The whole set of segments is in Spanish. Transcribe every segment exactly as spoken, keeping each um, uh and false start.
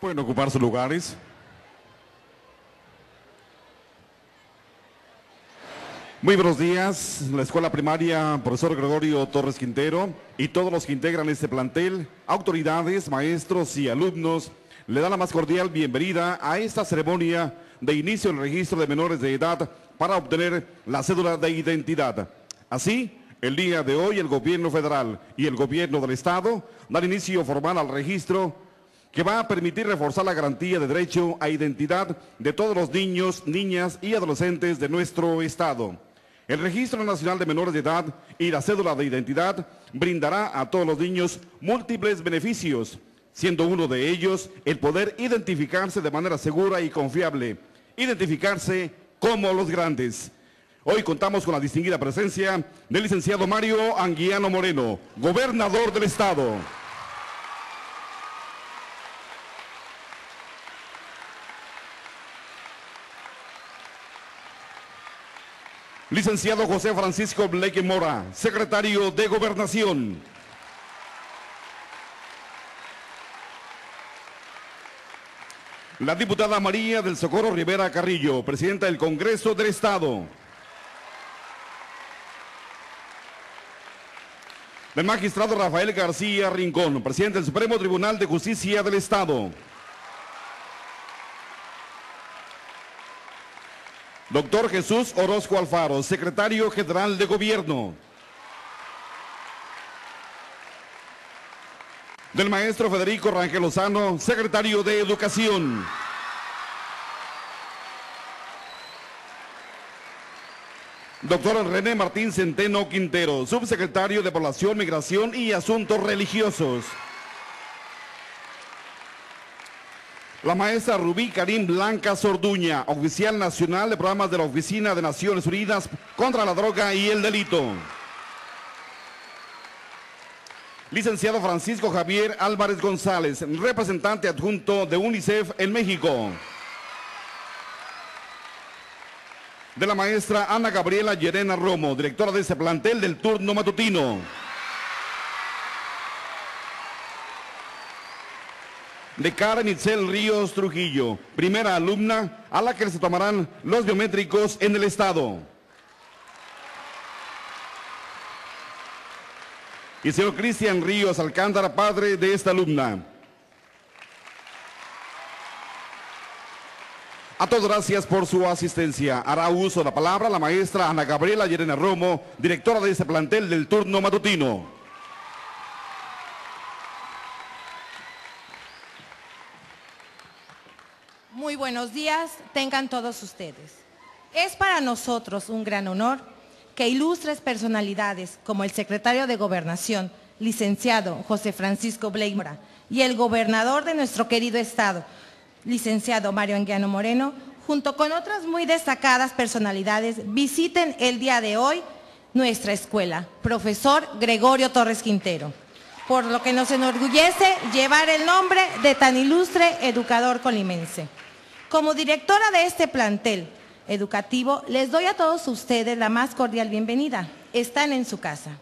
Pueden ocupar sus lugares. Muy buenos días, la Escuela Primaria Profesor Gregorio Torres Quintero y todos los que integran este plantel, autoridades, maestros y alumnos, le dan la más cordial bienvenida a esta ceremonia de inicio del registro de menores de edad para obtener la cédula de identidad. Así, el día de hoy el Gobierno Federal y el Gobierno del Estado dan inicio formal al registro que va a permitir reforzar la garantía de derecho a identidad de todos los niños, niñas y adolescentes de nuestro Estado. El Registro Nacional de Menores de Edad y la Cédula de Identidad brindará a todos los niños múltiples beneficios, siendo uno de ellos el poder identificarse de manera segura y confiable, identificarse como los grandes. Hoy contamos con la distinguida presencia del licenciado Mario Anguiano Moreno, gobernador del Estado. Licenciado José Francisco Blake Mora, secretario de Gobernación. La diputada María del Socorro Rivera Carrillo, presidenta del Congreso del Estado. El magistrado Rafael García Rincón, presidente del Supremo Tribunal de Justicia del Estado. Doctor Jesús Orozco Alfaro, secretario general de Gobierno. Del maestro Federico Rangel Lozano, secretario de Educación. Doctor René Martín Centeno Quintero, subsecretario de Población, Migración y Asuntos Religiosos. La maestra Rubí Carim Blancas Ordúña, oficial nacional de programas de la Oficina de Naciones Unidas contra la Droga y el Delito. Licenciado Francisco Javier Álvarez González, representante adjunto de UNICEF en México. De la maestra Ana Gabriela Llerena Romo, directora de este plantel del turno matutino. De Karen Itzel Ríos Trujillo, primera alumna a la que se tomarán los biométricos en el Estado. Y señor Cristian Ríos Alcántara, padre de esta alumna. A todos gracias por su asistencia. Hará uso de la palabra la maestra Ana Gabriela Llerena Romo, directora de este plantel del turno matutino. Muy buenos días, tengan todos ustedes. Es para nosotros un gran honor que ilustres personalidades como el secretario de Gobernación, licenciado José Francisco Blake Mora, y el gobernador de nuestro querido estado, licenciado Mario Anguiano Moreno, junto con otras muy destacadas personalidades, visiten el día de hoy nuestra escuela, profesor Gregorio Torres Quintero, por lo que nos enorgullece llevar el nombre de tan ilustre educador colimense. Como directora de este plantel educativo, les doy a todos ustedes la más cordial bienvenida. Están en su casa,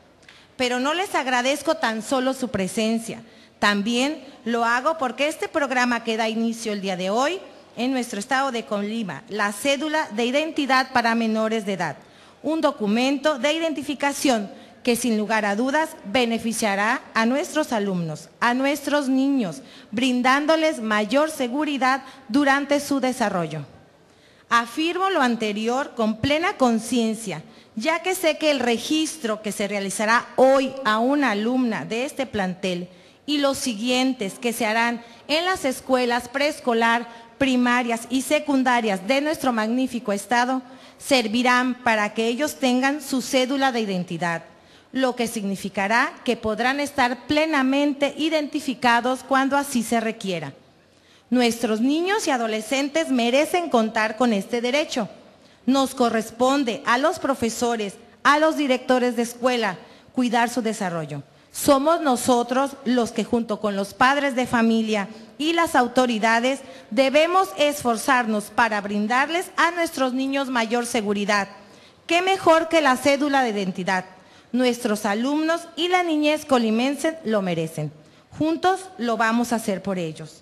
pero no les agradezco tan solo su presencia. También lo hago porque este programa que da inicio el día de hoy en nuestro estado de Colima, la Cédula de Identidad para Menores de Edad, un documento de identificación que sin lugar a dudas beneficiará a nuestros alumnos, a nuestros niños, brindándoles mayor seguridad durante su desarrollo. Afirmo lo anterior con plena conciencia, ya que sé que el registro que se realizará hoy a una alumna de este plantel y los siguientes que se harán en las escuelas preescolar, primarias y secundarias de nuestro magnífico estado, servirán para que ellos tengan su cédula de identidad, lo que significará que podrán estar plenamente identificados cuando así se requiera. Nuestros niños y adolescentes merecen contar con este derecho. Nos corresponde a los profesores, a los directores de escuela, cuidar su desarrollo. Somos nosotros los que junto con los padres de familia y las autoridades debemos esforzarnos para brindarles a nuestros niños mayor seguridad. ¿Qué mejor que la cédula de identidad? Nuestros alumnos y la niñez colimense lo merecen. Juntos lo vamos a hacer por ellos.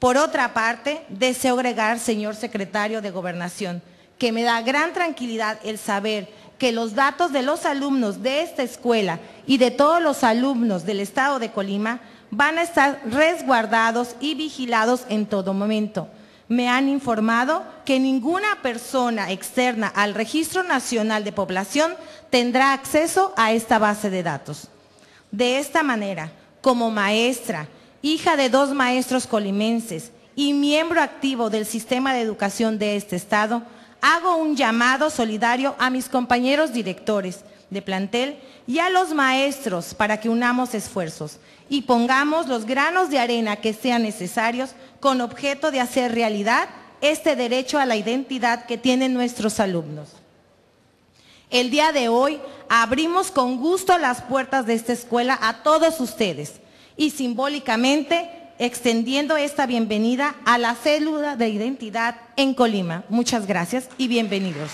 Por otra parte, deseo agregar, señor secretario de Gobernación, que me da gran tranquilidad el saber que los datos de los alumnos de esta escuela y de todos los alumnos del estado de Colima van a estar resguardados y vigilados en todo momento. Me han informado que ninguna persona externa al Registro Nacional de Población tendrá acceso a esta base de datos. De esta manera, como maestra, hija de dos maestros colimenses y miembro activo del sistema de educación de este estado, hago un llamado solidario a mis compañeros directores de plantel y a los maestros para que unamos esfuerzos y pongamos los granos de arena que sean necesarios con objeto de hacer realidad este derecho a la identidad que tienen nuestros alumnos. El día de hoy abrimos con gusto las puertas de esta escuela a todos ustedes y simbólicamente extendiendo esta bienvenida a la Cédula de Identidad en Colima. Muchas gracias y bienvenidos.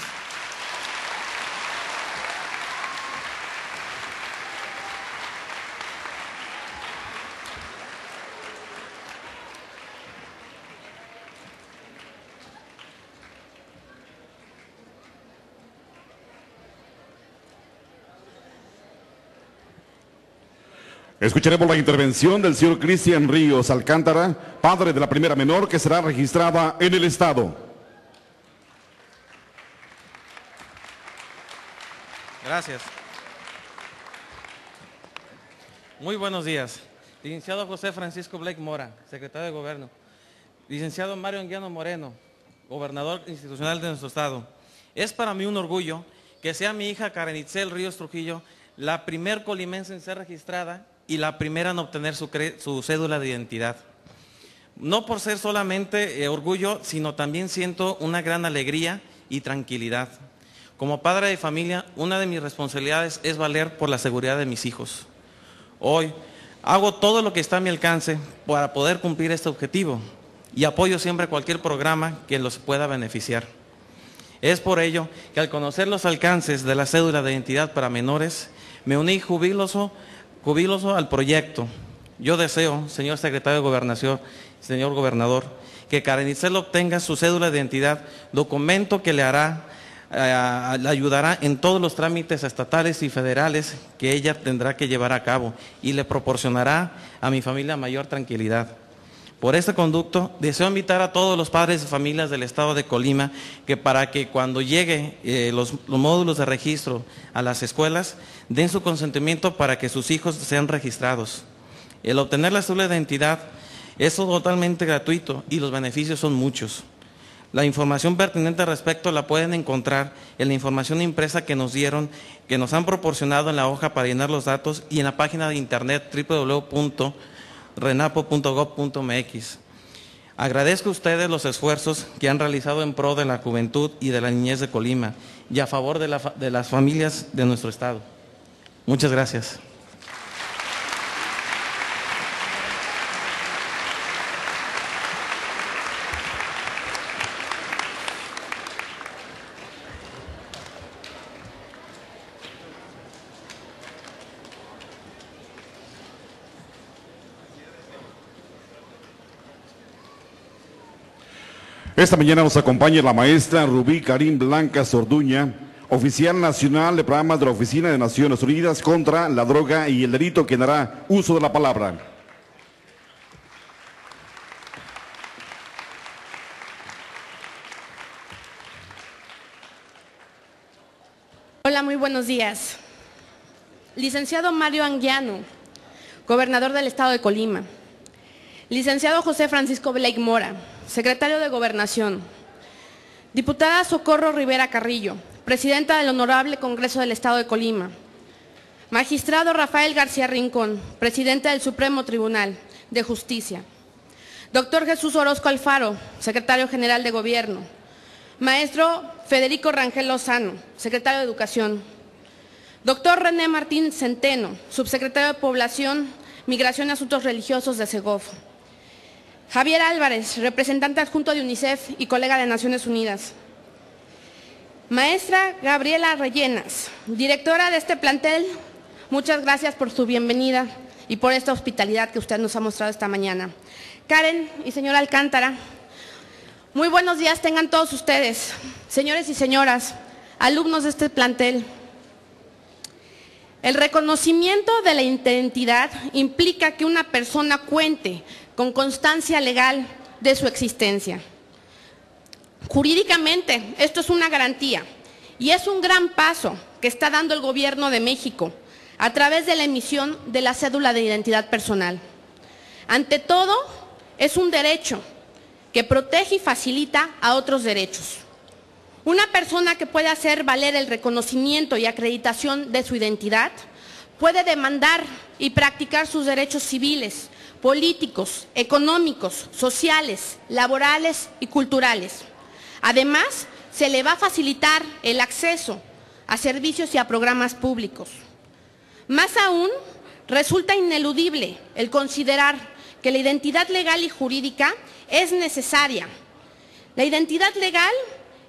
Escucharemos la intervención del señor Cristian Ríos Alcántara, padre de la primera menor que será registrada en el estado. Gracias. Muy buenos días. Licenciado José Francisco Blake Mora, secretario de Gobierno. Licenciado Mario Anguiano Moreno, gobernador institucional de nuestro estado. Es para mí un orgullo que sea mi hija Karen Itzel Ríos Trujillo la primer colimense en ser registrada y la primera en obtener su, su cédula de identidad. No por ser solamente eh, orgullo, sino también siento una gran alegría y tranquilidad. Como padre de familia, una de mis responsabilidades es valer por la seguridad de mis hijos. Hoy hago todo lo que está a mi alcance para poder cumplir este objetivo y apoyo siempre cualquier programa que los pueda beneficiar. Es por ello que al conocer los alcances de la cédula de identidad para menores, me uní jubiloso, jubiloso al proyecto. Yo deseo, señor secretario de Gobernación, señor gobernador, que Karen Itzel obtenga su cédula de identidad, documento que le hará, eh, le ayudará en todos los trámites estatales y federales que ella tendrá que llevar a cabo y le proporcionará a mi familia mayor tranquilidad. Por este conducto, deseo invitar a todos los padres y familias del estado de Colima que para que cuando lleguen eh, los, los módulos de registro a las escuelas, den su consentimiento para que sus hijos sean registrados. El obtener la cédula de identidad es totalmente gratuito y los beneficios son muchos. La información pertinente al respecto la pueden encontrar en la información impresa que nos dieron, que nos han proporcionado en la hoja para llenar los datos y en la página de internet w w w punto renapo punto gob punto m x. Agradezco a ustedes los esfuerzos que han realizado en pro de la juventud y de la niñez de Colima y a favor de, la, de las familias de nuestro estado. Muchas gracias. Esta mañana nos acompaña la maestra Rubí Carim Blancas Ordúña, oficial nacional de programas de la Oficina de Naciones Unidas contra la Droga y el Delito, que dará uso de la palabra. Hola, muy buenos días. Licenciado Mario Anguiano, gobernador del estado de Colima. Licenciado José Francisco Blake Mora, secretario de Gobernación. Diputada Socorro Rivera Carrillo, presidenta del Honorable Congreso del Estado de Colima. Magistrado Rafael García Rincón, presidente del Supremo Tribunal de Justicia. Doctor Jesús Orozco Alfaro, secretario general de Gobierno. Maestro Federico Rangel Lozano, secretario de Educación. Doctor René Martín Centeno, subsecretario de Población, Migración y Asuntos Religiosos de SEGOB. Javier Álvarez, representante adjunto de UNICEF y colega de Naciones Unidas. Maestra Gabriela Rellenas, directora de este plantel, muchas gracias por su bienvenida y por esta hospitalidad que usted nos ha mostrado esta mañana. Karen y señora Alcántara, muy buenos días tengan todos ustedes, señores y señoras, alumnos de este plantel. El reconocimiento de la identidad implica que una persona cuente con constancia legal de su existencia. Jurídicamente, esto es una garantía y es un gran paso que está dando el Gobierno de México a través de la emisión de la Cédula de Identidad Personal. Ante todo, es un derecho que protege y facilita a otros derechos. Una persona que puede hacer valer el reconocimiento y acreditación de su identidad puede demandar y practicar sus derechos civiles, políticos, económicos, sociales, laborales y culturales. Además, se le va a facilitar el acceso a servicios y a programas públicos. Más aún, resulta ineludible el considerar que la identidad legal y jurídica es necesaria. La identidad legal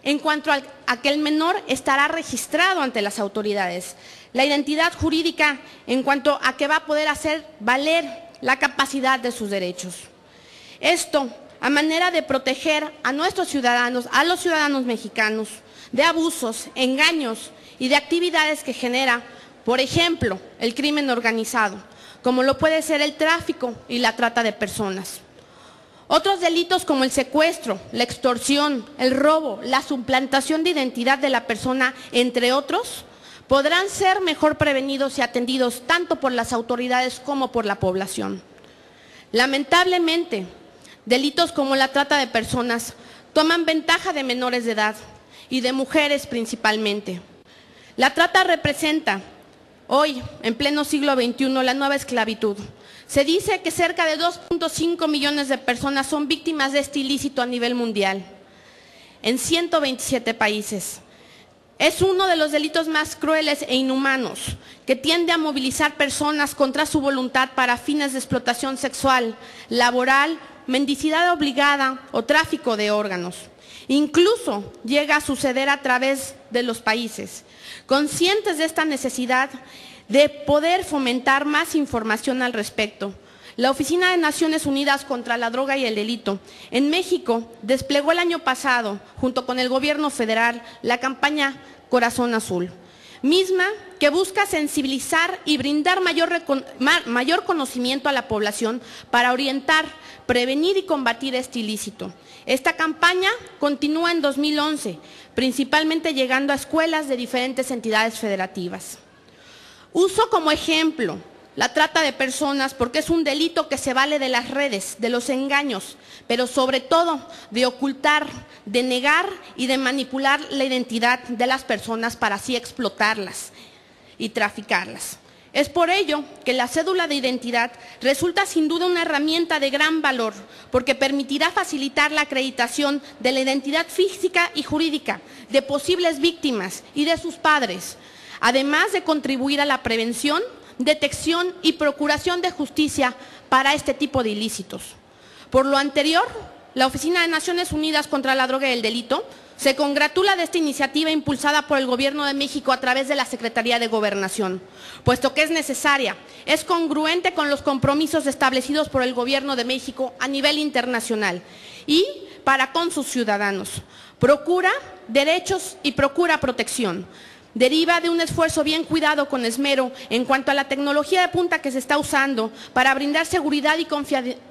en cuanto a que el menor estará registrado ante las autoridades. La identidad jurídica en cuanto a que va a poder hacer valer la capacidad de sus derechos. Esto a manera de proteger a nuestros ciudadanos, a los ciudadanos mexicanos, de abusos, engaños y de actividades que genera, por ejemplo, el crimen organizado, como lo puede ser el tráfico y la trata de personas. Otros delitos como el secuestro, la extorsión, el robo, la suplantación de identidad de la persona, entre otros, podrán ser mejor prevenidos y atendidos tanto por las autoridades como por la población. Lamentablemente, delitos como la trata de personas toman ventaja de menores de edad y de mujeres principalmente. La trata representa hoy, en pleno siglo veintiuno, la nueva esclavitud. Se dice que cerca de dos punto cinco millones de personas son víctimas de este ilícito a nivel mundial, en ciento veintisiete países. Es uno de los delitos más crueles e inhumanos, que tiende a movilizar personas contra su voluntad para fines de explotación sexual, laboral, mendicidad obligada o tráfico de órganos. Incluso llega a suceder a través de los países. Conscientes de esta necesidad de poder fomentar más información al respecto, la Oficina de Naciones Unidas contra la Droga y el Delito en México desplegó el año pasado, junto con el Gobierno Federal, la campaña Corazón Azul, misma que busca sensibilizar y brindar mayor, mayor conocimiento a la población para orientar, prevenir y combatir este ilícito. Esta campaña continúa en dos mil once, principalmente llegando a escuelas de diferentes entidades federativas. Uso como ejemplo la trata de personas porque es un delito que se vale de las redes, de los engaños, pero sobre todo de ocultar, de negar y de manipular la identidad de las personas para así explotarlas y traficarlas. Es por ello que la cédula de identidad resulta sin duda una herramienta de gran valor porque permitirá facilitar la acreditación de la identidad física y jurídica de posibles víctimas y de sus padres, además de contribuir a la prevención, detección y procuración de justicia para este tipo de ilícitos. Por lo anterior, la Oficina de Naciones Unidas contra la Droga y el Delito se congratula de esta iniciativa impulsada por el Gobierno de México a través de la Secretaría de Gobernación, puesto que es necesaria, es congruente con los compromisos establecidos por el Gobierno de México a nivel internacional y para con sus ciudadanos. Procura derechos y procura protección. Deriva de un esfuerzo bien cuidado con esmero en cuanto a la tecnología de punta que se está usando para brindar seguridad y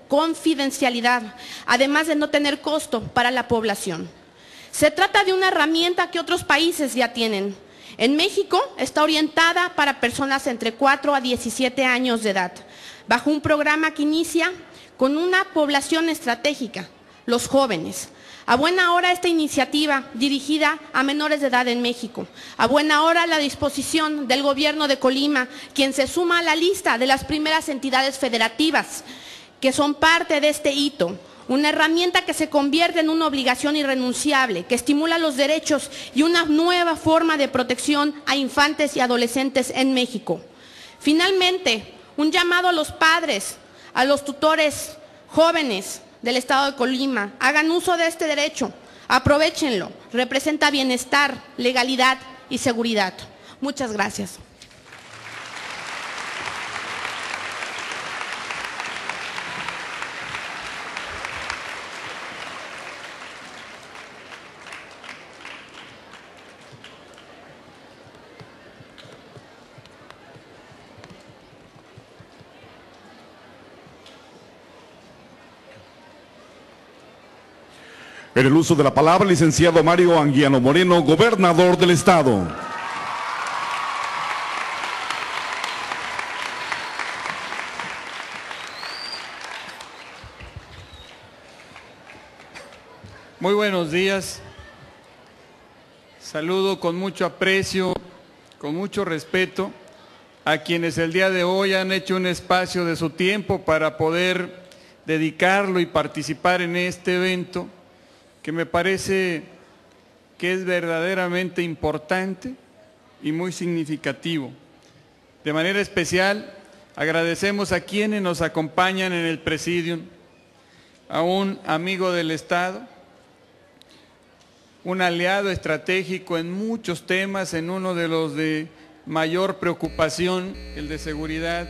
confidencialidad, además de no tener costo para la población. Se trata de una herramienta que otros países ya tienen. En México está orientada para personas entre cuatro a diecisiete años de edad, bajo un programa que inicia con una población estratégica, los jóvenes. A buena hora esta iniciativa dirigida a menores de edad en México. A buena hora la disposición del Gobierno de Colima, quien se suma a la lista de las primeras entidades federativas que son parte de este hito. Una herramienta que se convierte en una obligación irrenunciable, que estimula los derechos y una nueva forma de protección a infantes y adolescentes en México. Finalmente, un llamado a los padres, a los tutores jóvenes del Estado de Colima, hagan uso de este derecho, aprovéchenlo, representa bienestar, legalidad y seguridad. Muchas gracias. En el uso de la palabra, licenciado Mario Anguiano Moreno, gobernador del Estado. Muy buenos días. Saludo con mucho aprecio, con mucho respeto a quienes el día de hoy han hecho un espacio de su tiempo para poder dedicarlo y participar en este evento que me parece que es verdaderamente importante y muy significativo. De manera especial, agradecemos a quienes nos acompañan en el presidium, a un amigo del Estado, un aliado estratégico en muchos temas, en uno de los de mayor preocupación, el de seguridad,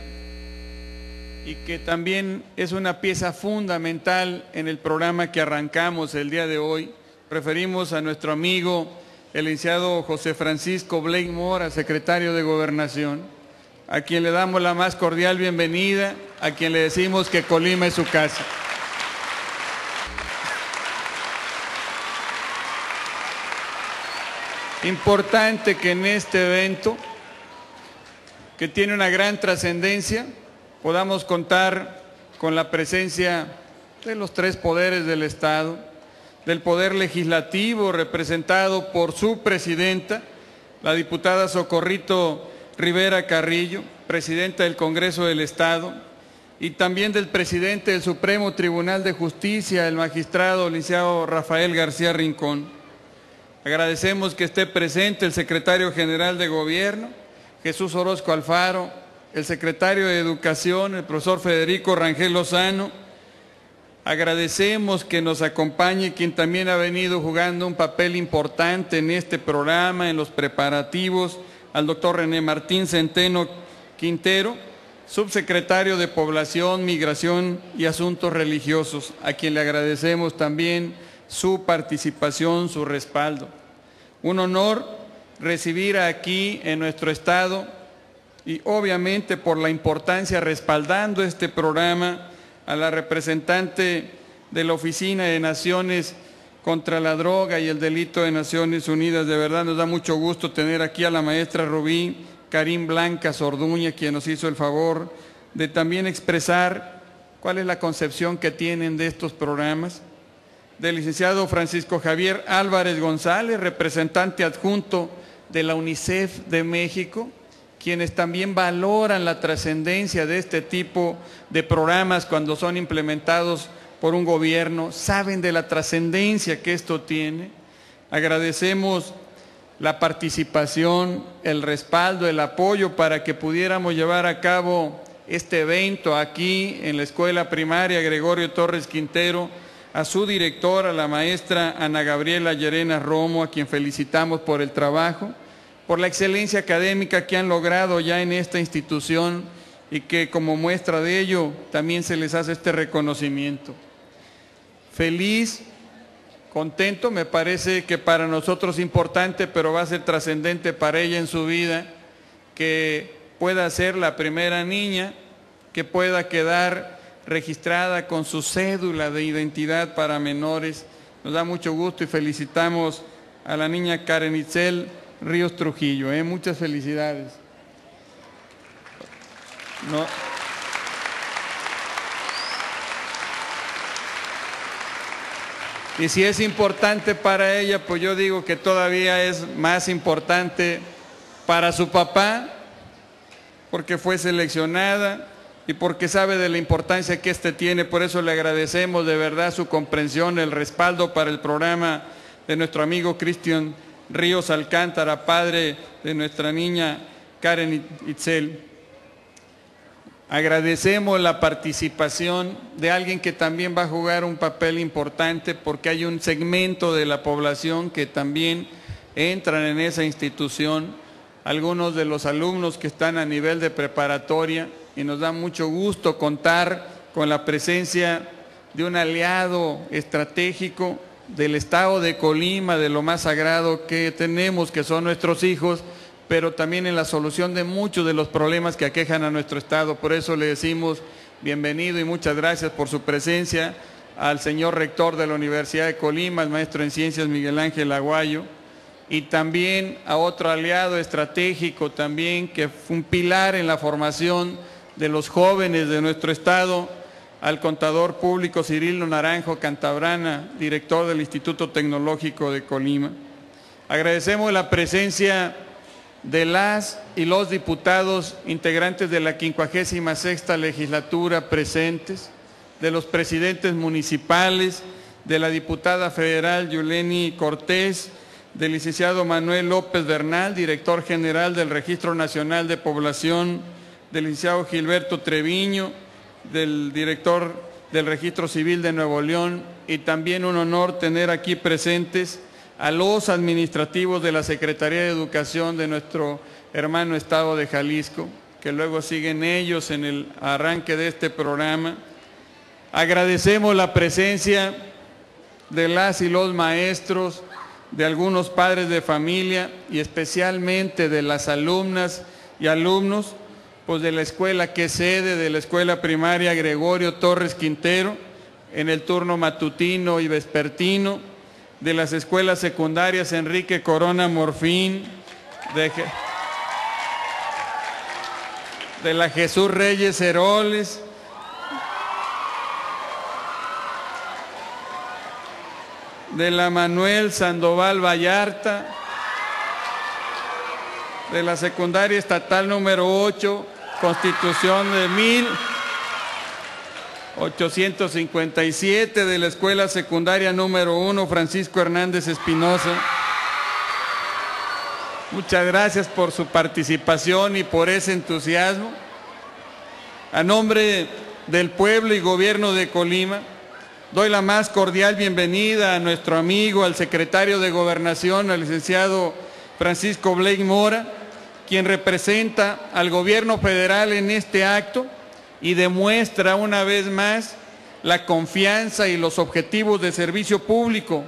y que también es una pieza fundamental en el programa que arrancamos el día de hoy. Referimos a nuestro amigo, el licenciado José Francisco Blake Mora, secretario de Gobernación, a quien le damos la más cordial bienvenida, a quien le decimos que Colima es su casa. Importante que en este evento, que tiene una gran trascendencia, podamos contar con la presencia de los tres poderes del Estado, del Poder Legislativo, representado por su presidenta, la diputada Socorrito Rivera Carrillo, presidenta del Congreso del Estado, y también del presidente del Supremo Tribunal de Justicia, el magistrado licenciado Rafael García Rincón. Agradecemos que esté presente el secretario general de Gobierno, Jesús Orozco Alfaro, el secretario de Educación, el profesor Federico Rangel Lozano. Agradecemos que nos acompañe quien también ha venido jugando un papel importante en este programa, en los preparativos, al doctor René Martín Centeno Quintero, subsecretario de Población, Migración y Asuntos Religiosos, a quien le agradecemos también su participación, su respaldo. Un honor recibir aquí en nuestro Estado y obviamente por la importancia respaldando este programa a la representante de la Oficina de Naciones contra la Droga y el Delito de Naciones Unidas. De verdad nos da mucho gusto tener aquí a la maestra Rubí Carim Blancas Ordúña, quien nos hizo el favor de también expresar cuál es la concepción que tienen de estos programas. Del licenciado Francisco Javier Álvarez González, representante adjunto de la UNICEF de México, quienes también valoran la trascendencia de este tipo de programas cuando son implementados por un gobierno, saben de la trascendencia que esto tiene. Agradecemos la participación, el respaldo, el apoyo para que pudiéramos llevar a cabo este evento aquí en la Escuela Primaria Gregorio Torres Quintero, a su directora, la maestra Ana Gabriela Llerena Romo, a quien felicitamos por el trabajo, por la excelencia académica que han logrado ya en esta institución y que como muestra de ello también se les hace este reconocimiento. Feliz, contento, me parece que para nosotros es importante, pero va a ser trascendente para ella en su vida, que pueda ser la primera niña que pueda quedar registrada con su cédula de identidad para menores. Nos da mucho gusto y felicitamos a la niña Karen Itzel Ríos Trujillo. ¿eh? Muchas felicidades. No. Y si es importante para ella, pues yo digo que todavía es más importante para su papá, porque fue seleccionada y porque sabe de la importancia que este tiene. Por eso le agradecemos de verdad su comprensión, el respaldo para el programa de nuestro amigo Cristian Ríos Alcántara, padre de nuestra niña Karen Itzel. Agradecemos la participación de alguien que también va a jugar un papel importante, porque hay un segmento de la población que también entran en esa institución, algunos de los alumnos que están a nivel de preparatoria, y nos da mucho gusto contar con la presencia de un aliado estratégico del Estado de Colima, de lo más sagrado que tenemos, que son nuestros hijos, pero también en la solución de muchos de los problemas que aquejan a nuestro Estado. Por eso le decimos bienvenido y muchas gracias por su presencia al señor rector de la Universidad de Colima, el maestro en Ciencias Miguel Ángel Aguayo, y también a otro aliado estratégico también que fue un pilar en la formación de los jóvenes de nuestro estado, al contador público Cirilo Naranjo Cantabrana, director del Instituto Tecnológico de Colima. Agradecemos la presencia de las y los diputados integrantes de la quincuagésima sexta legislatura presentes, de los presidentes municipales, de la diputada federal Yuleni Cortés, del licenciado Manuel López Bernal, director general del Registro Nacional de Población, del licenciado Gilberto Treviño, del director del Registro Civil de Nuevo León, y también un honor tener aquí presentes a los administrativos de la Secretaría de Educación de nuestro hermano estado de Jalisco, que luego siguen ellos en el arranque de este programa. Agradecemos la presencia de las y los maestros, de algunos padres de familia y especialmente de las alumnas y alumnos pues de la escuela que es sede de la escuela primaria Gregorio Torres Quintero, en el turno matutino y vespertino, de las escuelas secundarias Enrique Corona Morfín, de, de la Jesús Reyes Heroles, de la Manuel Sandoval Vallarta, de la secundaria estatal número ocho, Constitución de mil ochocientos cincuenta y siete, de la escuela secundaria número uno, Francisco Hernández Espinosa. Muchas gracias por su participación y por ese entusiasmo. A nombre del pueblo y gobierno de Colima, doy la más cordial bienvenida a nuestro amigo, al secretario de Gobernación, al licenciado Francisco Blake Mora, quien representa al Gobierno Federal en este acto y demuestra una vez más la confianza y los objetivos de servicio público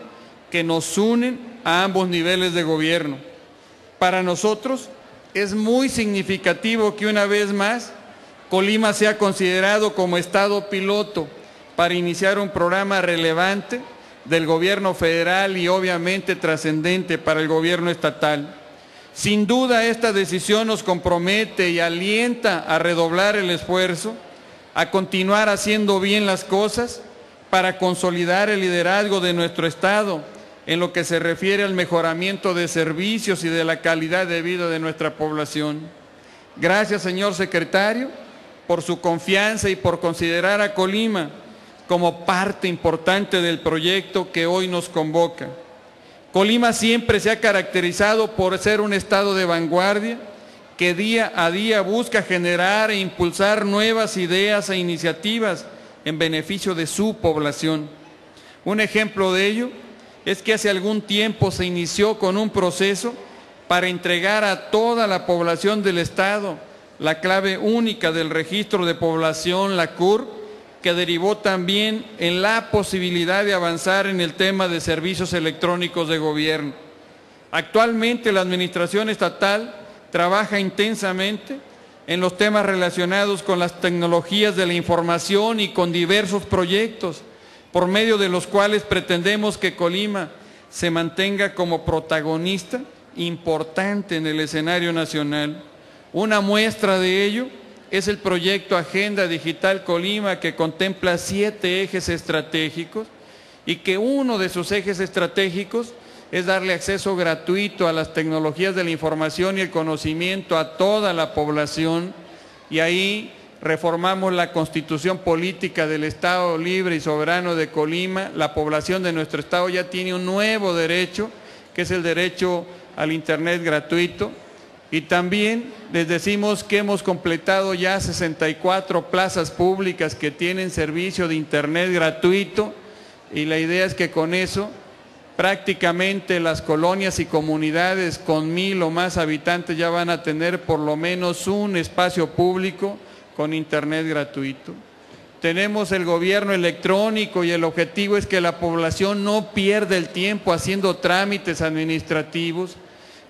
que nos unen a ambos niveles de gobierno. Para nosotros es muy significativo que una vez más Colima sea considerado como estado piloto para iniciar un programa relevante del gobierno federal y obviamente trascendente para el gobierno estatal. Sin duda esta decisión nos compromete y alienta a redoblar el esfuerzo, a continuar haciendo bien las cosas para consolidar el liderazgo de nuestro estado en lo que se refiere al mejoramiento de servicios y de la calidad de vida de nuestra población. Gracias, señor secretario, por su confianza y por considerar a Colima como parte importante del proyecto que hoy nos convoca. Colima siempre se ha caracterizado por ser un estado de vanguardia que día a día busca generar e impulsar nuevas ideas e iniciativas en beneficio de su población. Un ejemplo de ello es que hace algún tiempo se inició con un proceso para entregar a toda la población del estado la clave única del registro de población, la C U R P, que derivó también en la posibilidad de avanzar en el tema de servicios electrónicos de gobierno. Actualmente la administración estatal trabaja intensamente en los temas relacionados con las tecnologías de la información y con diversos proyectos, por medio de los cuales pretendemos que Colima se mantenga como protagonista importante en el escenario nacional. Una muestra de ello es el proyecto Agenda Digital Colima, que contempla siete ejes estratégicos y que uno de sus ejes estratégicos es darle acceso gratuito a las tecnologías de la información y el conocimiento a toda la población, y ahí reformamos la Constitución Política del Estado Libre y Soberano de Colima. La población de nuestro estado ya tiene un nuevo derecho, que es el derecho al Internet gratuito. Y también les decimos que hemos completado ya sesenta y cuatro plazas públicas que tienen servicio de Internet gratuito, y la idea es que con eso prácticamente las colonias y comunidades con mil o más habitantes ya van a tener por lo menos un espacio público con Internet gratuito. Tenemos el gobierno electrónico y el objetivo es que la población no pierda el tiempo haciendo trámites administrativos.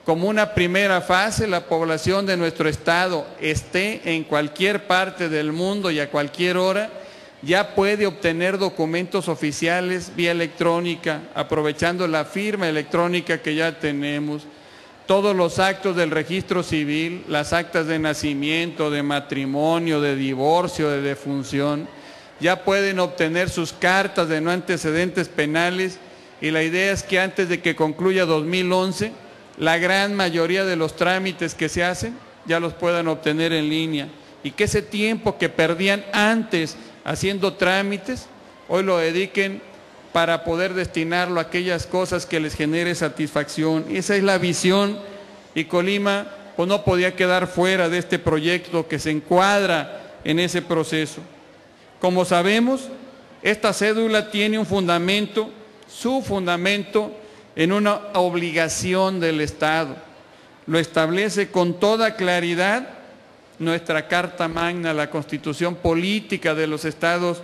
Como una primera fase, la población de nuestro estado esté en cualquier parte del mundo y a cualquier hora, ya puede obtener documentos oficiales vía electrónica, aprovechando la firma electrónica que ya tenemos, todos los actos del registro civil, las actas de nacimiento, de matrimonio, de divorcio, de defunción, ya pueden obtener sus cartas de no antecedentes penales, y la idea es que antes de que concluya dos mil once, la gran mayoría de los trámites que se hacen ya los puedan obtener en línea, y que ese tiempo que perdían antes haciendo trámites, hoy lo dediquen para poder destinarlo a aquellas cosas que les genere satisfacción. Esa es la visión, y Colima pues no podía quedar fuera de este proyecto que se encuadra en ese proceso. Como sabemos, esta cédula tiene un fundamento, su fundamento, en una obligación del Estado. Lo establece con toda claridad nuestra Carta Magna, la Constitución Política de los Estados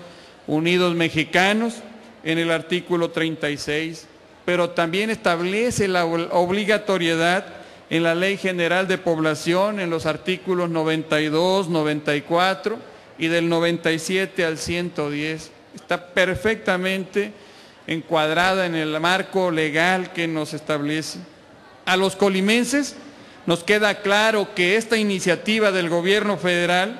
Unidos Mexicanos, en el artículo treinta y seis, pero también establece la obligatoriedad en la Ley General de Población, en los artículos noventa y dos, noventa y cuatro y del noventa y siete al ciento diez. Está perfectamente encuadrada en el marco legal que nos establece. A los colimenses nos queda claro que esta iniciativa del Gobierno Federal,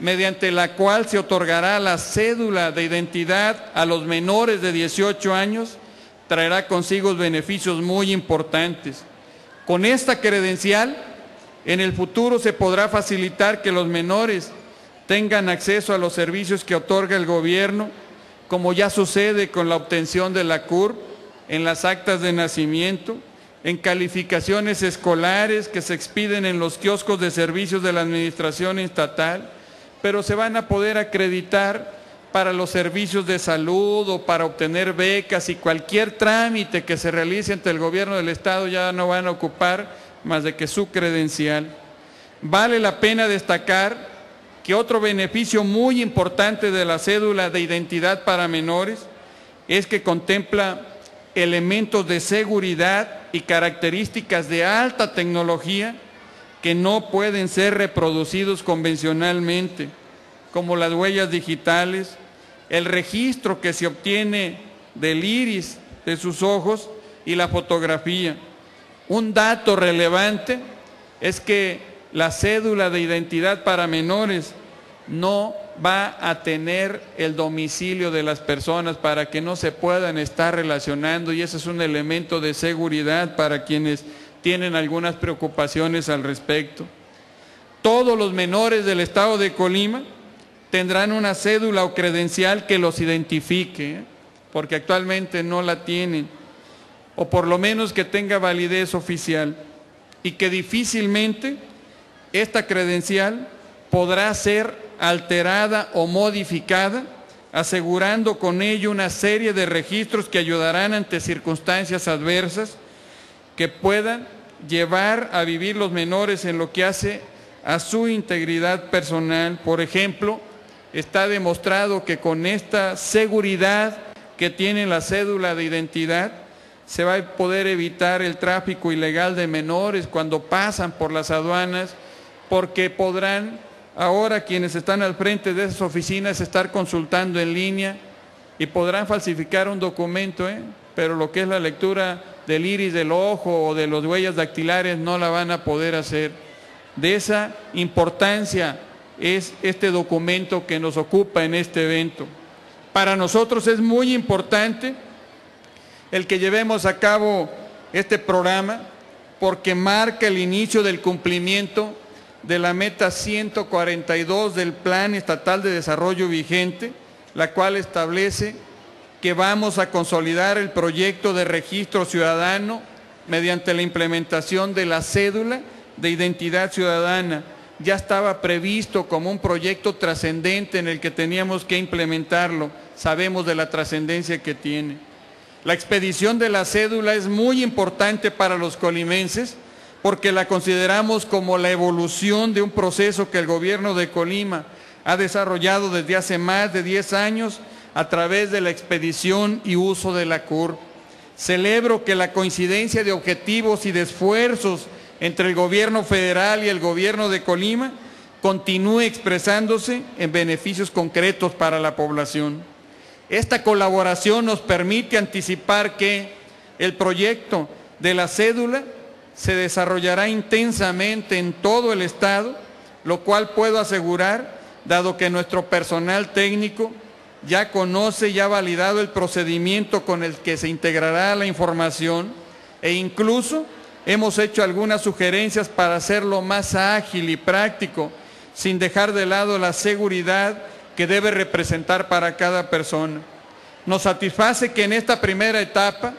mediante la cual se otorgará la cédula de identidad a los menores de dieciocho años, traerá consigo beneficios muy importantes. Con esta credencial, en el futuro se podrá facilitar que los menores tengan acceso a los servicios que otorga el Gobierno, como ya sucede con la obtención de la C U R P, en las actas de nacimiento, en calificaciones escolares que se expiden en los kioscos de servicios de la administración estatal, pero se van a poder acreditar para los servicios de salud o para obtener becas, y cualquier trámite que se realice ante el Gobierno del Estado ya no van a ocupar más de que su credencial. Vale la pena destacar que otro beneficio muy importante de la cédula de identidad para menores es que contempla elementos de seguridad y características de alta tecnología que no pueden ser reproducidos convencionalmente, como las huellas digitales, el registro que se obtiene del iris de sus ojos y la fotografía. Un dato relevante es que la cédula de identidad para menores no va a tener el domicilio de las personas para que no se puedan estar relacionando, y ese es un elemento de seguridad para quienes tienen algunas preocupaciones al respecto. Todos los menores del Estado de Colima tendrán una cédula o credencial que los identifique, ¿eh? porque actualmente no la tienen, o por lo menos que tenga validez oficial, y que difícilmente esta credencial podrá ser alterada o modificada, asegurando con ello una serie de registros que ayudarán ante circunstancias adversas que puedan llevar a vivir los menores en lo que hace a su integridad personal. Por ejemplo, está demostrado que con esta seguridad que tiene la cédula de identidad se va a poder evitar el tráfico ilegal de menores cuando pasan por las aduanas, porque podrán ahora quienes están al frente de esas oficinas estar consultando en línea, y podrán falsificar un documento, ¿eh? pero lo que es la lectura del iris del ojo o de las huellas dactilares no la van a poder hacer. De esa importancia es este documento que nos ocupa en este evento. Para nosotros es muy importante el que llevemos a cabo este programa, porque marca el inicio del cumplimiento de la meta ciento cuarenta y dos del Plan Estatal de Desarrollo vigente, la cual establece que vamos a consolidar el proyecto de registro ciudadano mediante la implementación de la cédula de identidad ciudadana. Ya estaba previsto como un proyecto trascendente en el que teníamos que implementarlo. Sabemos de la trascendencia que tiene. La expedición de la cédula es muy importante para los colimenses, porque la consideramos como la evolución de un proceso que el Gobierno de Colima ha desarrollado desde hace más de diez años a través de la expedición y uso de la C U R P. Celebro que la coincidencia de objetivos y de esfuerzos entre el Gobierno Federal y el Gobierno de Colima continúe expresándose en beneficios concretos para la población. Esta colaboración nos permite anticipar que el proyecto de la cédula se desarrollará intensamente en todo el Estado, lo cual puedo asegurar, dado que nuestro personal técnico ya conoce y ha validado el procedimiento con el que se integrará la información, e incluso hemos hecho algunas sugerencias para hacerlo más ágil y práctico, sin dejar de lado la seguridad que debe representar para cada persona. Nos satisface que en esta primera etapa,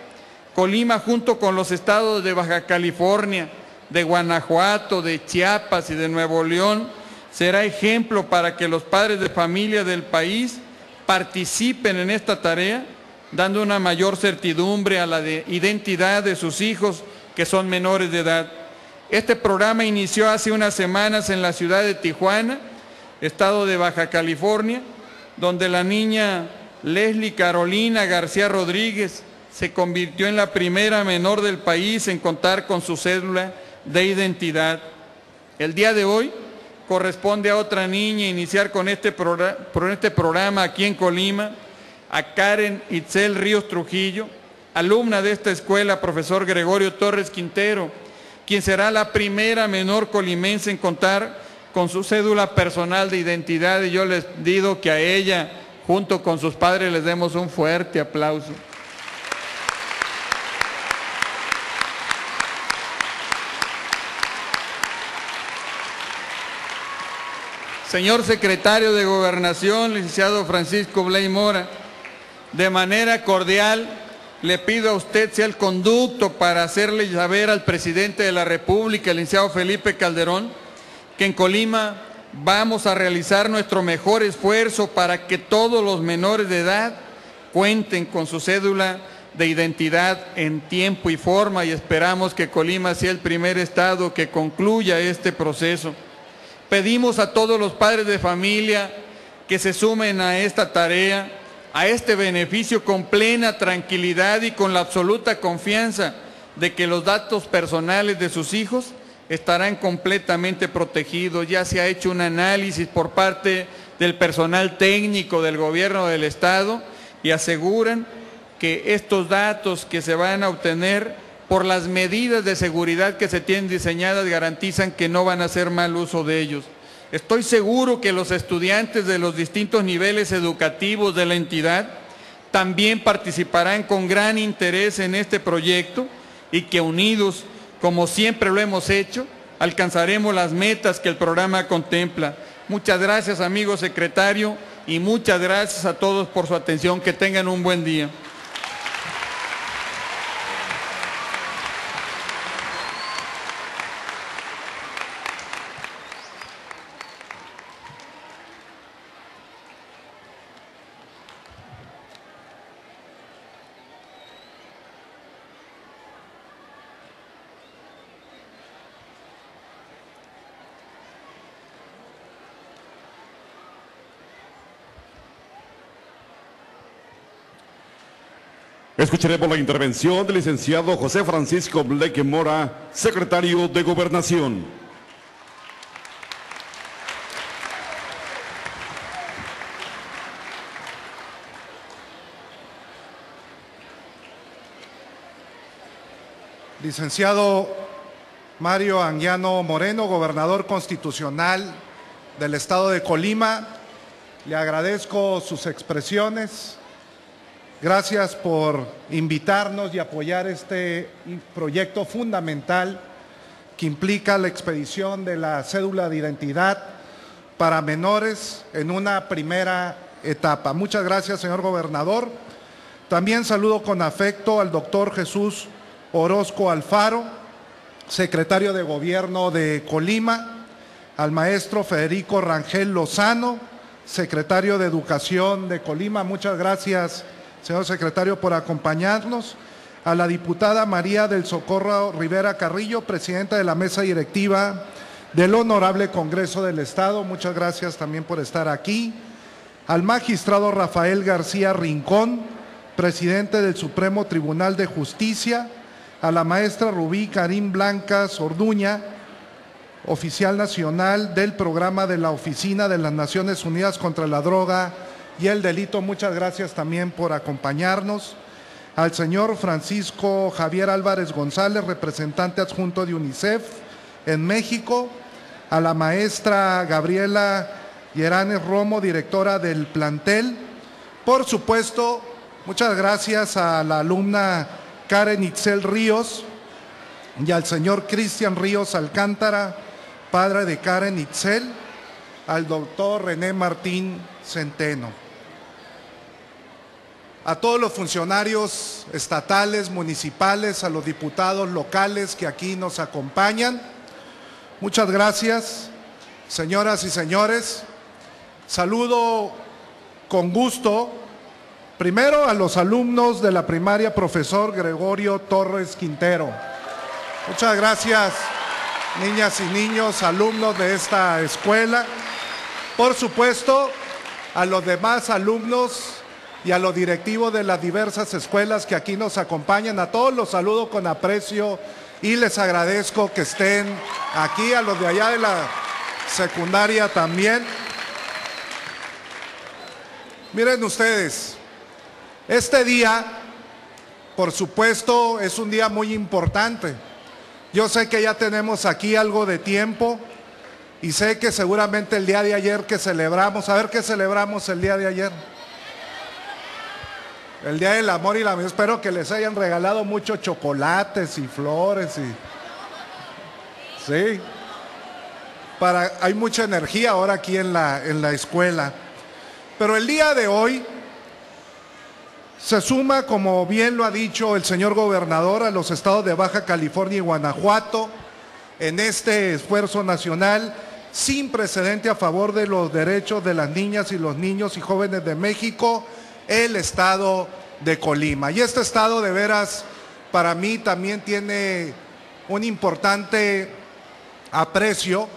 Colima, junto con los estados de Baja California, de Guanajuato, de Chiapas y de Nuevo León, será ejemplo para que los padres de familia del país participen en esta tarea, dando una mayor certidumbre a la de identidad de sus hijos que son menores de edad. Este programa inició hace unas semanas en la ciudad de Tijuana, estado de Baja California, donde la niña Leslie Carolina García Rodríguez se convirtió en la primera menor del país en contar con su cédula de identidad. El día de hoy corresponde a otra niña iniciar con este programa aquí en Colima, a Karen Itzel Ríos Trujillo, alumna de esta escuela, profesor Gregorio Torres Quintero, quien será la primera menor colimense en contar con su cédula personal de identidad. Y yo les pido que a ella, junto con sus padres, les demos un fuerte aplauso. Señor Secretario de Gobernación, licenciado Francisco Blake Mora, de manera cordial le pido a usted sea el conducto para hacerle saber al Presidente de la República, el licenciado Felipe Calderón, que en Colima vamos a realizar nuestro mejor esfuerzo para que todos los menores de edad cuenten con su cédula de identidad en tiempo y forma, y esperamos que Colima sea el primer estado que concluya este proceso. Pedimos a todos los padres de familia que se sumen a esta tarea, a este beneficio, con plena tranquilidad y con la absoluta confianza de que los datos personales de sus hijos estarán completamente protegidos. Ya se ha hecho un análisis por parte del personal técnico del Gobierno del Estado y aseguran que estos datos que se van a obtener por las medidas de seguridad que se tienen diseñadas, garantizan que no van a hacer mal uso de ellos. Estoy seguro que los estudiantes de los distintos niveles educativos de la entidad también participarán con gran interés en este proyecto y que unidos, como siempre lo hemos hecho, alcanzaremos las metas que el programa contempla. Muchas gracias, amigo secretario, y muchas gracias a todos por su atención. Que tengan un buen día. Escucharemos la intervención del licenciado José Francisco Blake Mora, secretario de Gobernación. Licenciado Mario Anguiano Moreno, gobernador constitucional del estado de Colima, le agradezco sus expresiones. Gracias por invitarnos y apoyar este proyecto fundamental que implica la expedición de la cédula de identidad para menores en una primera etapa. Muchas gracias, señor gobernador. También saludo con afecto al doctor Jesús Orozco Alfaro, secretario de Gobierno de Colima, al maestro Federico Rangel Lozano, secretario de Educación de Colima. Muchas gracias, señor secretario, por acompañarnos, a la diputada María del Socorro Rivera Carrillo, presidenta de la mesa directiva del Honorable Congreso del Estado, muchas gracias también por estar aquí, al magistrado Rafael García Rincón, presidente del Supremo Tribunal de Justicia, a la maestra Rubí Carim Blancas Ordúña, oficial nacional del programa de la Oficina de las Naciones Unidas contra la Droga y el Delito. Muchas gracias también por acompañarnos. Al señor Francisco Javier Álvarez González, representante adjunto de UNICEF en México. A la maestra Gabriela Llerena Romo, directora del plantel. Por supuesto, muchas gracias a la alumna Karen Itzel Ríos y al señor Cristian Ríos Alcántara, padre de Karen Itzel, al doctor René Martín Centeno. A todos los funcionarios estatales, municipales, a los diputados locales que aquí nos acompañan, muchas gracias, señoras y señores. Saludo con gusto primero a los alumnos de la primaria profesor Gregorio Torres Quintero. Muchas gracias, niñas y niños, alumnos de esta escuela. Por supuesto, a los demás alumnos y a los directivos de las diversas escuelas que aquí nos acompañan, a todos los saludo con aprecio y les agradezco que estén aquí, a los de allá de la secundaria también. Miren ustedes, este día, por supuesto, es un día muy importante. Yo sé que ya tenemos aquí algo de tiempo y sé que seguramente el día de ayer que celebramos, a ver qué celebramos el día de ayer. El Día del Amor y la Amistad. Espero que les hayan regalado muchos chocolates y flores. Y... sí. Para... hay mucha energía ahora aquí en la, en la escuela. Pero el día de hoy se suma, como bien lo ha dicho el señor gobernador, a los estados de Baja California y Guanajuato en este esfuerzo nacional sin precedente a favor de los derechos de las niñas y los niños y jóvenes de México, el estado de Colima. Y este estado, de veras, para mí también tiene un importante aprecio,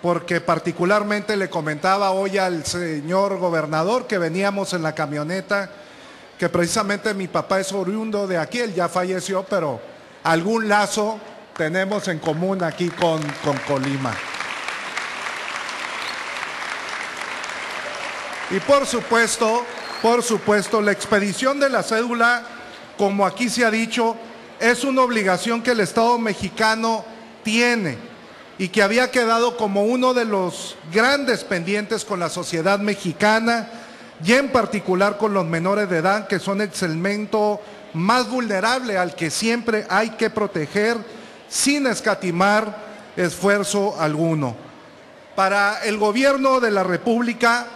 porque particularmente le comentaba hoy al señor gobernador que veníamos en la camioneta, que precisamente mi papá es oriundo de aquí, él ya falleció, pero algún lazo tenemos en común aquí con, con Colima. Y por supuesto, por supuesto, la expedición de la cédula, como aquí se ha dicho, es una obligación que el Estado mexicano tiene y que había quedado como uno de los grandes pendientes con la sociedad mexicana, y en particular con los menores de edad, que son el segmento más vulnerable al que siempre hay que proteger sin escatimar esfuerzo alguno. Para el gobierno de la República,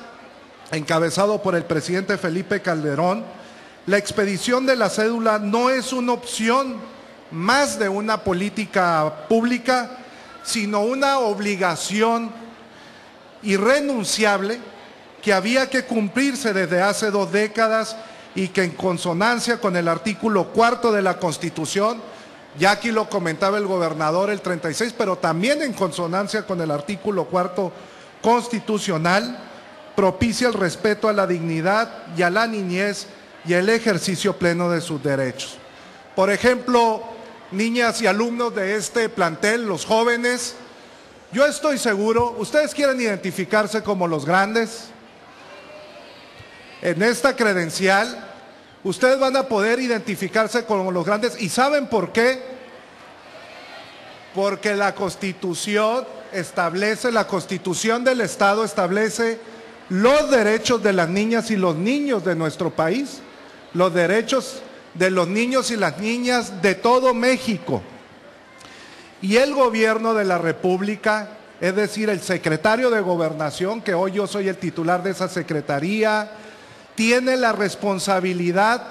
encabezado por el presidente Felipe Calderón, la expedición de la cédula no es una opción más de una política pública, sino una obligación irrenunciable que había que cumplirse desde hace dos décadas y que en consonancia con el artículo cuarto de la Constitución, ya aquí lo comentaba el gobernador, el treinta y seis, pero también en consonancia con el artículo cuarto constitucional, propicia el respeto a la dignidad y a la niñez y el ejercicio pleno de sus derechos. Por ejemplo, niñas y alumnos de este plantel, los jóvenes, yo estoy seguro, ¿ustedes quieren identificarse como los grandes? En esta credencial, ustedes van a poder identificarse como los grandes. ¿Y saben por qué? Porque la Constitución establece, la Constitución del Estado establece los derechos de las niñas y los niños de nuestro país, los derechos de los niños y las niñas de todo México. Y el gobierno de la República, es decir, el secretario de Gobernación, que hoy yo soy el titular de esa secretaría, tiene la responsabilidad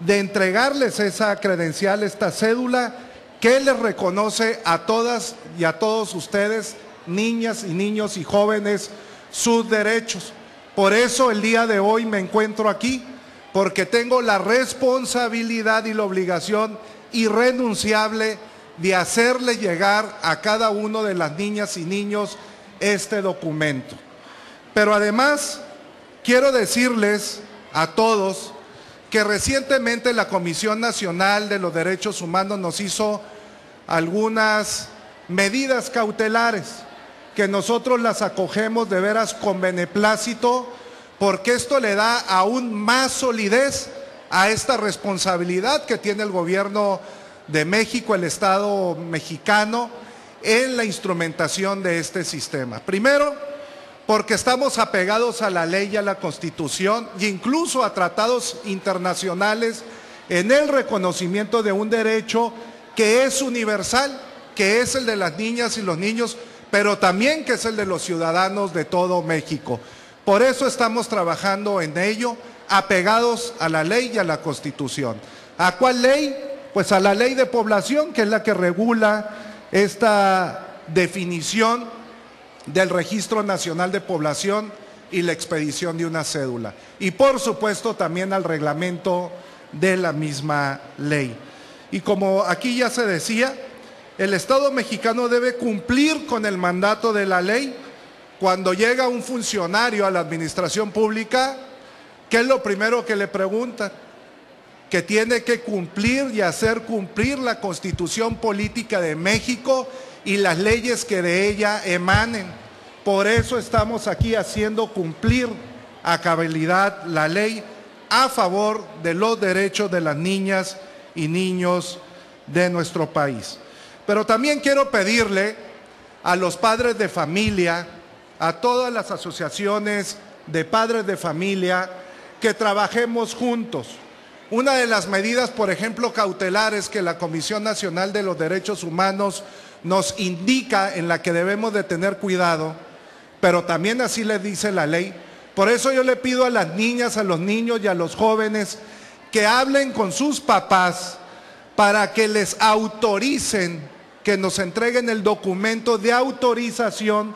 de entregarles esa credencial, esta cédula, que les reconoce a todas y a todos ustedes, niñas y niños y jóvenes, sus derechos. Por eso el día de hoy me encuentro aquí, porque tengo la responsabilidad y la obligación irrenunciable de hacerle llegar a cada uno de las niñas y niños este documento. Pero además, quiero decirles a todos que recientemente la Comisión Nacional de los Derechos Humanos nos hizo algunas medidas cautelares que nosotros las acogemos de veras con beneplácito, porque esto le da aún más solidez a esta responsabilidad que tiene el gobierno de México, el Estado mexicano, en la instrumentación de este sistema. Primero, porque estamos apegados a la ley y a la Constitución, e incluso a tratados internacionales, en el reconocimiento de un derecho que es universal, que es el de las niñas y los niños, pero también que es el de los ciudadanos de todo México. Por eso estamos trabajando en ello, apegados a la ley y a la Constitución. ¿A cuál ley? Pues a la Ley de Población, que es la que regula esta definición del Registro Nacional de Población y la expedición de una cédula. Y por supuesto también al reglamento de la misma ley. Y como aquí ya se decía, el Estado mexicano debe cumplir con el mandato de la ley. Cuando llega un funcionario a la administración pública, ¿qué es lo primero que le preguntan? Que tiene que cumplir y hacer cumplir la Constitución Política de México y las leyes que de ella emanen. Por eso estamos aquí haciendo cumplir a cabalidad la ley a favor de los derechos de las niñas y niños de nuestro país. Pero también quiero pedirle a los padres de familia, a todas las asociaciones de padres de familia, que trabajemos juntos. Una de las medidas, por ejemplo, cautelares que la Comisión Nacional de los Derechos Humanos nos indica en la que debemos de tener cuidado, pero también así le dice la ley. Por eso yo le pido a las niñas, a los niños y a los jóvenes que hablen con sus papás para que les autoricen, que nos entreguen el documento de autorización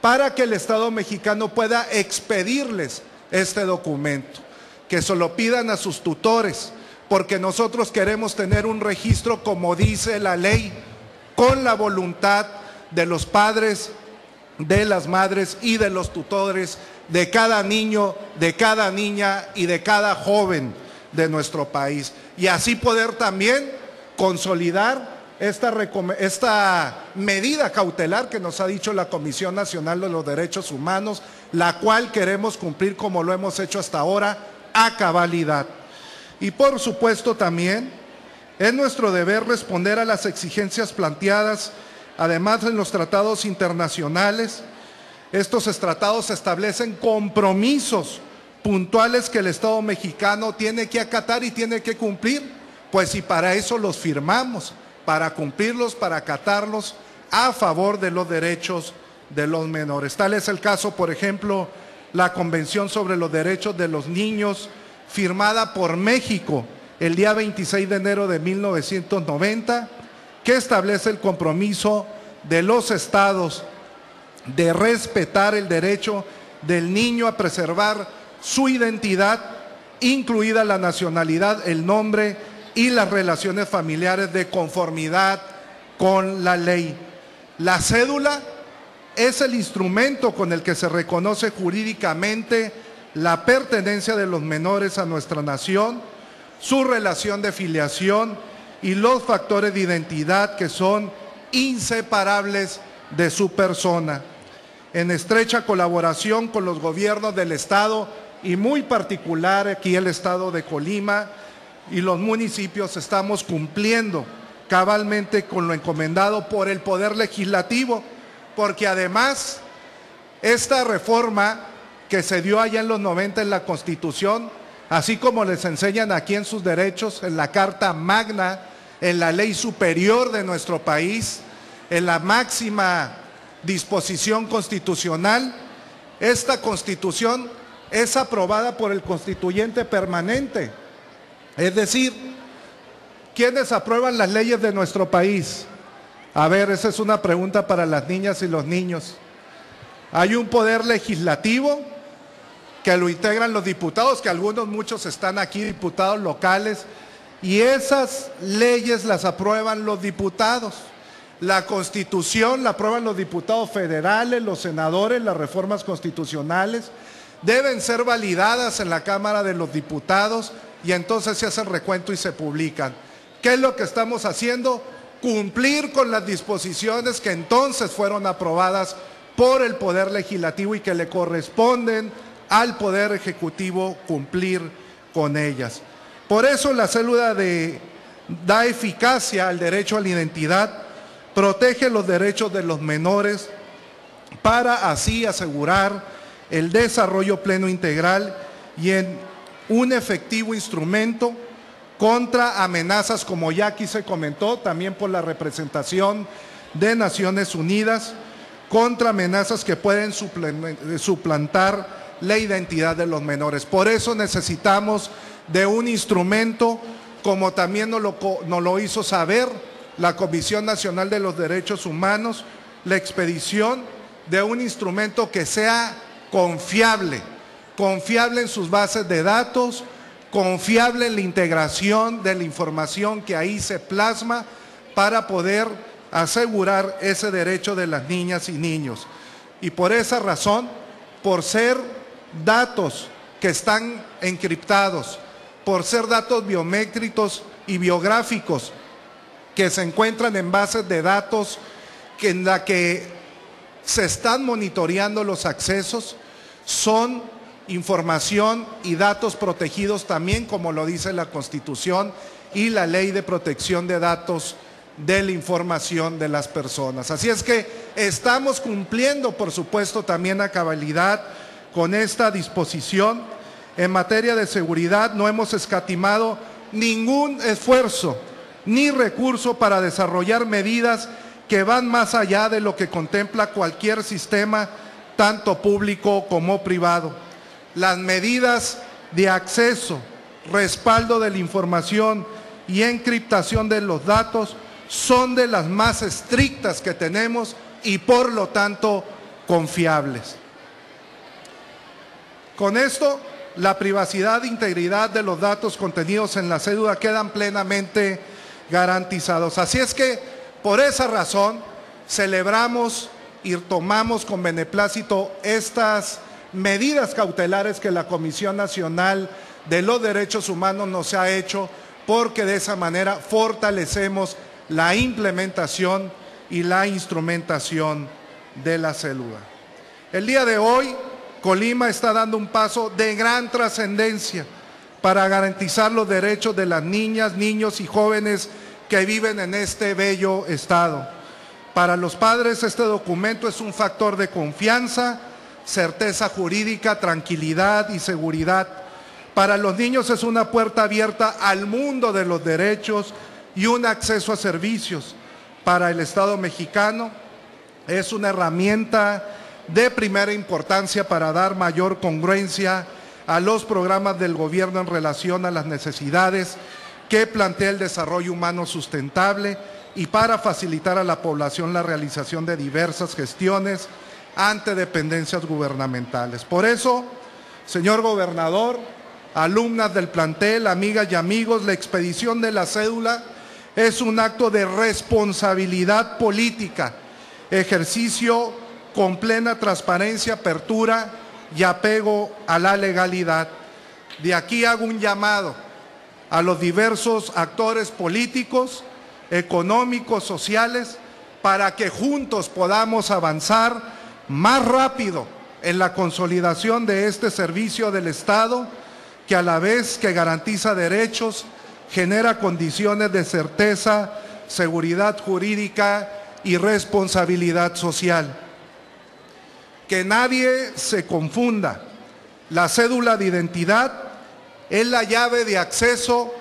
para que el Estado mexicano pueda expedirles este documento. Que se lo pidan a sus tutores, porque nosotros queremos tener un registro, como dice la ley, con la voluntad de los padres, de las madres y de los tutores, de cada niño, de cada niña y de cada joven de nuestro país. Y así poder también consolidar esta, esta medida cautelar que nos ha dicho la Comisión Nacional de los Derechos Humanos, la cual queremos cumplir como lo hemos hecho hasta ahora, a cabalidad. Y por supuesto también es nuestro deber responder a las exigencias planteadas, además en los tratados internacionales. Estos tratados establecen compromisos puntuales que el Estado mexicano tiene que acatar y tiene que cumplir, pues si para eso los firmamos, para cumplirlos, para acatarlos a favor de los derechos de los menores. Tal es el caso, por ejemplo, la Convención sobre los Derechos de los Niños, firmada por México el día veintiséis de enero de mil novecientos noventa, que establece el compromiso de los estados de respetar el derecho del niño a preservar su identidad, incluida la nacionalidad, el nombre y las relaciones familiares, de conformidad con la ley. La cédula es el instrumento con el que se reconoce jurídicamente la pertenencia de los menores a nuestra nación, su relación de filiación y los factores de identidad que son inseparables de su persona. En estrecha colaboración con los gobiernos del Estado y muy particular aquí el Estado de Colima y los municipios, estamos cumpliendo cabalmente con lo encomendado por el Poder Legislativo, porque además esta reforma que se dio allá en los noventa en la Constitución, así como les enseñan aquí en sus derechos, en la Carta Magna, en la ley superior de nuestro país, en la máxima disposición constitucional, esta Constitución es aprobada por el Constituyente Permanente. Es decir, ¿quiénes aprueban las leyes de nuestro país? A ver, esa es una pregunta para las niñas y los niños. Hay un poder legislativo que lo integran los diputados, que algunos, muchos están aquí, diputados locales, y esas leyes las aprueban los diputados. La Constitución la aprueban los diputados federales, los senadores, las reformas constitucionales deben ser validadas en la Cámara de los Diputados y entonces se hace el recuento y se publican. ¿Qué es lo que estamos haciendo? cumplir con las disposiciones que entonces fueron aprobadas por el Poder Legislativo y que le corresponden al Poder Ejecutivo cumplir con ellas. Por eso la cédula de, da eficacia al derecho a la identidad, protege los derechos de los menores para así asegurar el desarrollo pleno integral y en un efectivo instrumento contra amenazas, como ya aquí se comentó, también por la representación de Naciones Unidas, contra amenazas que pueden suplantar la identidad de los menores. Por eso necesitamos de un instrumento, como también nos lo, nos lo hizo saber la Comisión Nacional de los Derechos Humanos, la expedición de un instrumento que sea confiable, confiable en sus bases de datos, confiable en la integración de la información que ahí se plasma para poder asegurar ese derecho de las niñas y niños. Y por esa razón, por ser datos que están encriptados, por ser datos biométricos y biográficos que se encuentran en bases de datos que en la que se están monitoreando los accesos, son información y datos protegidos también, como lo dice la Constitución y la Ley de Protección de Datos de la Información de las Personas. Así es que estamos cumpliendo, por supuesto, también a cabalidad con esta disposición. En materia de seguridad no hemos escatimado ningún esfuerzo ni recurso para desarrollar medidas que van más allá de lo que contempla cualquier sistema, tanto público como privado. Las medidas de acceso, respaldo de la información y encriptación de los datos son de las más estrictas que tenemos y por lo tanto confiables. Con esto, la privacidad e integridad de los datos contenidos en la cédula quedan plenamente garantizados. Así es que por esa razón celebramos y tomamos con beneplácito estas medidas cautelares que la Comisión Nacional de los Derechos Humanos nos ha hecho, porque de esa manera fortalecemos la implementación y la instrumentación de la cédula. El día de hoy, Colima está dando un paso de gran trascendencia para garantizar los derechos de las niñas, niños y jóvenes que viven en este bello estado. Para los padres, este documento es un factor de confianza, certeza jurídica, tranquilidad y seguridad. Para los niños es una puerta abierta al mundo de los derechos y un acceso a servicios. Para el Estado mexicano es una herramienta de primera importancia para dar mayor congruencia a los programas del gobierno en relación a las necesidades que plantea el desarrollo humano sustentable y para facilitar a la población la realización de diversas gestiones ante dependencias gubernamentales. Por eso, señor gobernador, alumnas del plantel, amigas y amigos, la expedición de la cédula es un acto de responsabilidad política, ejercicio con plena transparencia, apertura y apego a la legalidad. De aquí hago un llamado a los diversos actores políticos, económicos, sociales, para que juntos podamos avanzar más rápido en la consolidación de este servicio del Estado, que a la vez que garantiza derechos, genera condiciones de certeza, seguridad jurídica y responsabilidad social. Que nadie se confunda, la cédula de identidad es la llave de acceso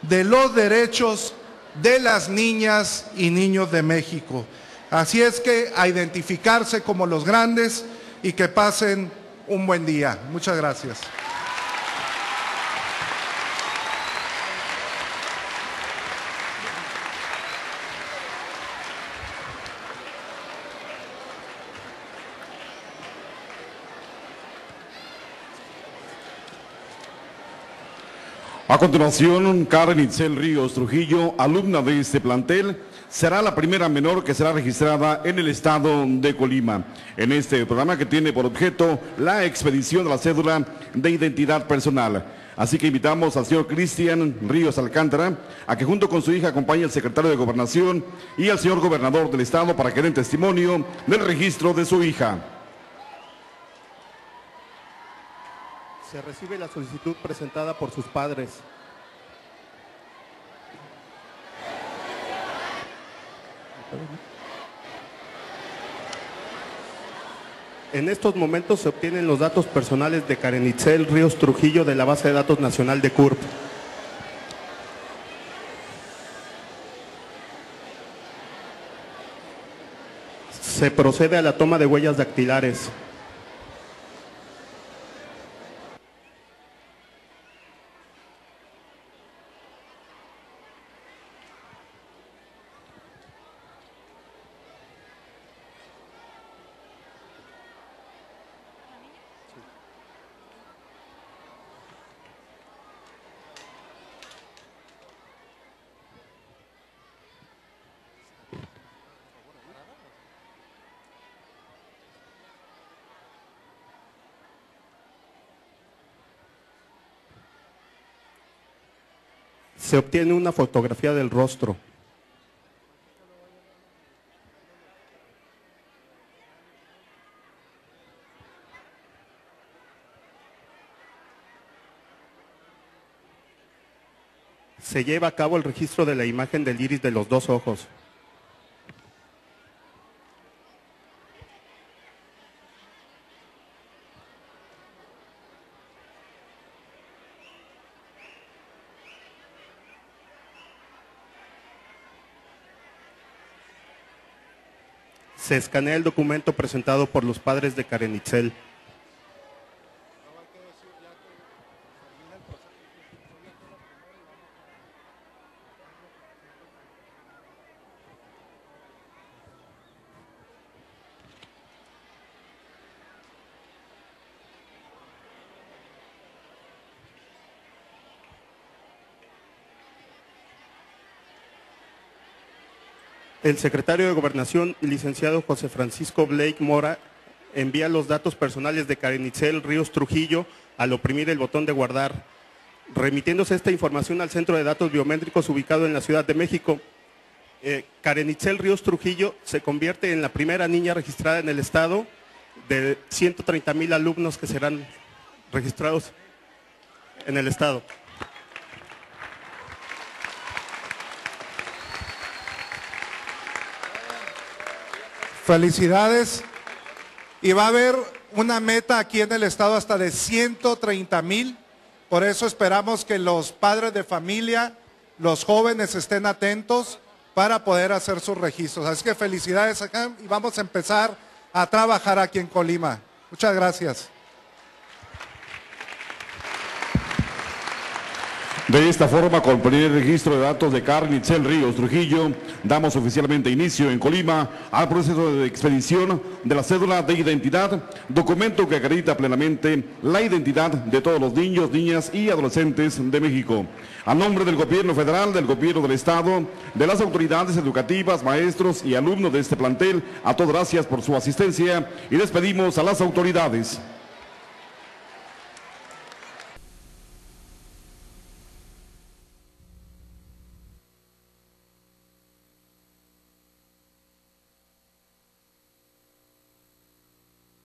de los derechos de las niñas y niños de México. Así es que a identificarse como los grandes y que pasen un buen día. Muchas gracias. A continuación, Karen Itzel Ríos Trujillo, alumna de este plantel, será la primera menor que será registrada en el estado de Colima, en este programa que tiene por objeto la expedición de la cédula de identidad personal. Así que invitamos al señor Cristian Ríos Alcántara a que junto con su hija acompañe al secretario de Gobernación y al señor gobernador del estado para que den testimonio del registro de su hija. Se recibe la solicitud presentada por sus padres. En estos momentos se obtienen los datos personales de Karen Itzel Ríos Trujillo de la Base de Datos Nacional de C U R P. Se procede a la toma de huellas dactilares. Se obtiene una fotografía del rostro. Se lleva a cabo el registro de la imagen del iris de los dos ojos. Se escanea el documento presentado por los padres de Karen Itzel. El secretario de Gobernación, licenciado José Francisco Blake Mora, envía los datos personales de Karen Itzel Ríos Trujillo al oprimir el botón de guardar, remitiéndose esta información al Centro de Datos Biométricos ubicado en la Ciudad de México. Eh, Karen Itzel Ríos Trujillo se convierte en la primera niña registrada en el estado de ciento treinta mil alumnos que serán registrados en el estado. Felicidades. Y va a haber una meta aquí en el estado hasta de ciento treinta mil. Por eso esperamos que los padres de familia, los jóvenes estén atentos para poder hacer sus registros. Así que felicidades acá y vamos a empezar a trabajar aquí en Colima. Muchas gracias. De esta forma, con el registro de datos de Karen Itzel Ríos Trujillo, damos oficialmente inicio en Colima al proceso de expedición de la Cédula de Identidad, documento que acredita plenamente la identidad de todos los niños, niñas y adolescentes de México. A nombre del Gobierno Federal, del Gobierno del Estado, de las autoridades educativas, maestros y alumnos de este plantel, a todos gracias por su asistencia y les pedimos a las autoridades.